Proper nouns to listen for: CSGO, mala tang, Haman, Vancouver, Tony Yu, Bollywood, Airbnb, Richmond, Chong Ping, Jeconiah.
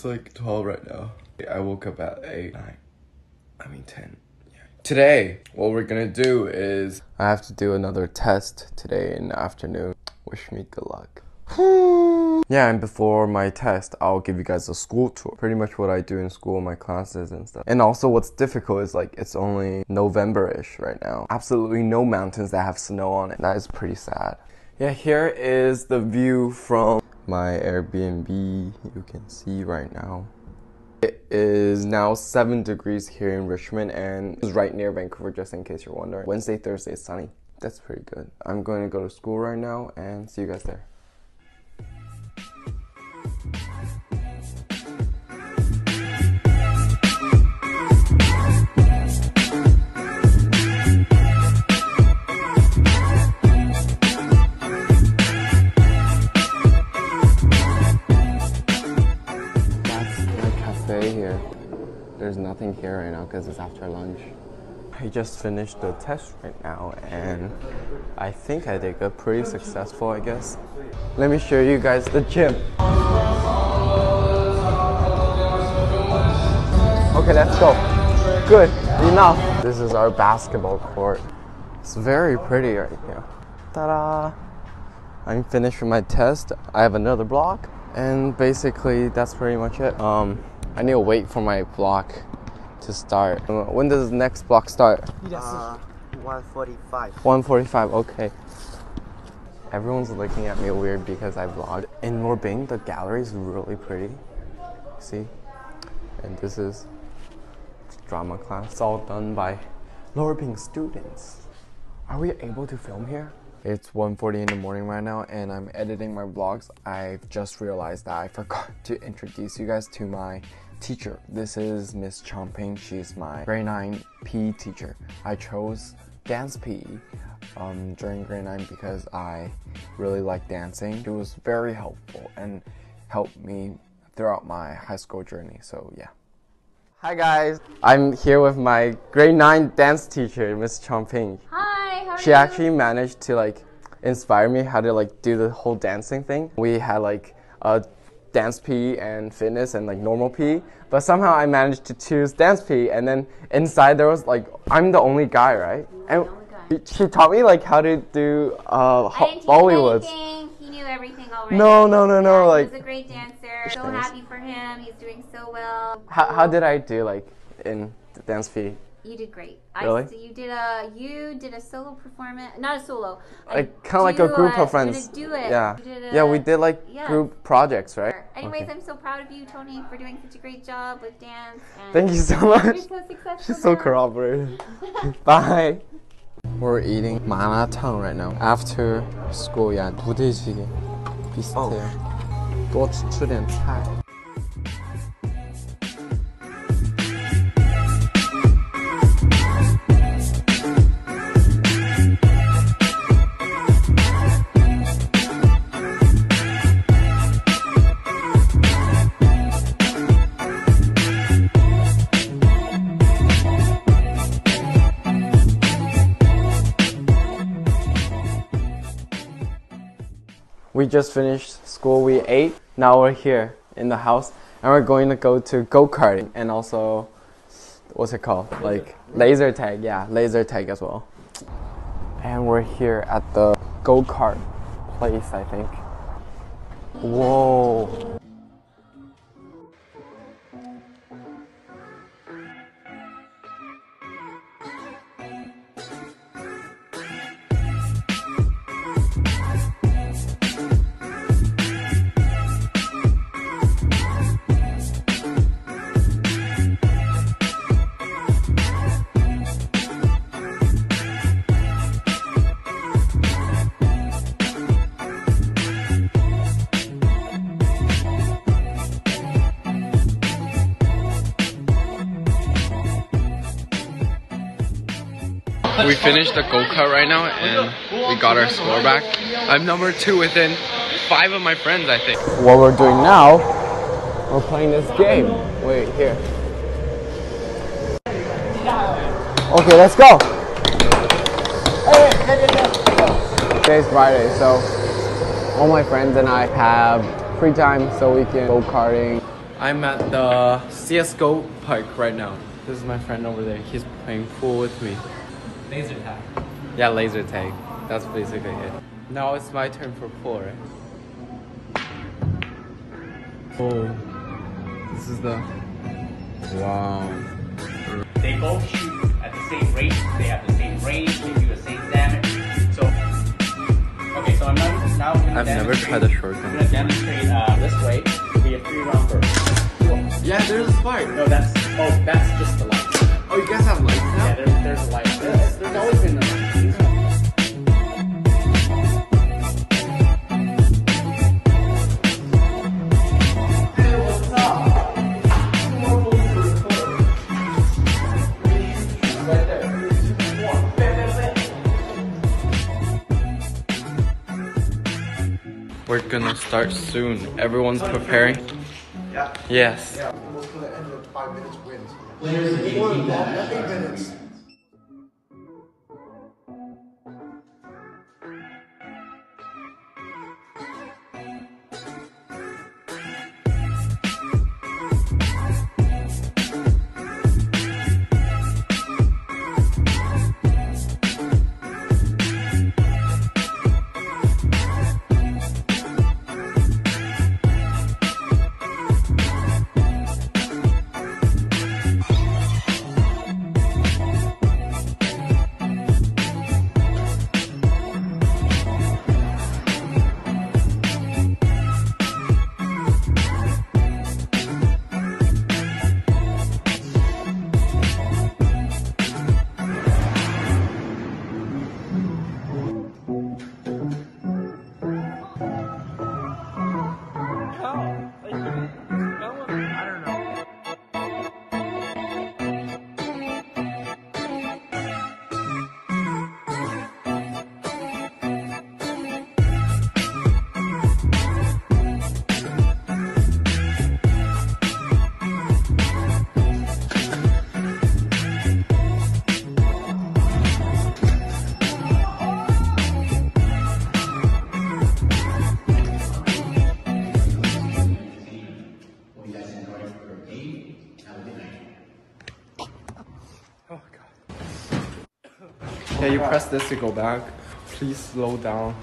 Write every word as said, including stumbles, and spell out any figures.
It's like twelve right now. I woke up at eight, nine, I mean ten. Yeah. Today, what we're gonna do is I have to do another test today in the afternoon. Wish me good luck. Yeah, and before my test, I'll give you guys a school tour. Pretty much what I do in school, my classes and stuff. And also what's difficult is like, it's only November-ish right now. Absolutely no mountains that have snow on it. That is pretty sad. Yeah, here is the view from my Airbnb. You can see right now. It is now seven degrees here in Richmond and it's right near Vancouver, just in case you're wondering. Wednesday, Thursday is sunny. That's pretty good. I'm going to go to school right now and see you guys there. Here. There's nothing here right now because it's after lunch. I just finished the test right now and I think I did good. Pretty successful, I guess. Let me show you guys the gym. Okay, let's go. Good, enough. This is our basketball court. It's very pretty right here. Ta-da! I'm finished with my test. I have another block and basically that's pretty much it. Um. I need to wait for my block to start. When does the next block start? Uh, one forty-five. one forty-five, okay. Everyone's looking at me weird because I vlogged. In Morbing, the gallery is really pretty. See? And this is drama class. It's all done by Lorbing students. Are we able to film here? It's one forty in the morning right now and I'm editing my vlogs. I've just realized that I forgot to introduce you guys to my teacher. This is Miz Chong Ping. She's my grade nine P E teacher. I chose dance P E um, during grade nine because I really like dancing. She was very helpful and helped me throughout my high school journey, so yeah. Hi guys, I'm here with my grade nine dance teacher, Miz Chong Ping. Hi. She actually managed to like inspire me how to like do the whole dancing thing. We had like a dance P E and fitness and like normal P E, but somehow I managed to choose dance P E, and then inside there was like, I'm the only guy, right? And the only guy. She taught me like how to do uh, Bollywood. He knew everything already. No, no, no, no. Yeah, like, he was a great dancer. So happy for him. He's doing so well. How, how did I do like in the dance P E? You did great. Really? I, so you did a you did a solo performance, not a solo. Like kind of like a group a, of friends. You did a do it. Yeah. You did a, yeah, we did like yeah. group projects, right? Sure. Anyways, okay. I'm so proud of you, Tony, for doing such a great job with dance. And thank you so much. You're so successful. She's so corroborated. Bye. We're eating mala tang right now after school. Yeah. Oh. We just finished school, we ate, now we're here in the house and we're going to go to go-karting and also, what's it called, like laser tag, yeah, laser tag as well. And we're here at the go-kart place, I think. Whoa! We finished the go-kart right now and we got our score back. I'm number two within five of my friends, I think. What we're doing now, we're playing this game. Wait, here. Okay, let's go. Today's Friday, so all my friends and I have free time so we can go-karting. I'm at the C S G O park right now. This is my friend over there. He's playing pool with me. Laser tag. Yeah, laser tag. That's basically it. Now it's my turn for pool, right? Oh, this is the... Wow. They both shoot at the same rate. They have the same range. They do the same damage. So, okay, so I'm not, now I'm I've never tried a shotgun. I'm going to demonstrate uh, this way. Be a three round burst. Whoa. Yeah, there's a spike. No, that's oh, that's just the light. Oh, you guys have lights now? Yeah, there's there's a light. There's, there's always been a light. Hey, what's up? Right there. We're gonna start soon. Everyone's preparing. Yeah. Yes. Yeah. We'll put it in five minutes wins. Winners eighteen minutes. Yeah, you press this to go back. Please slow down.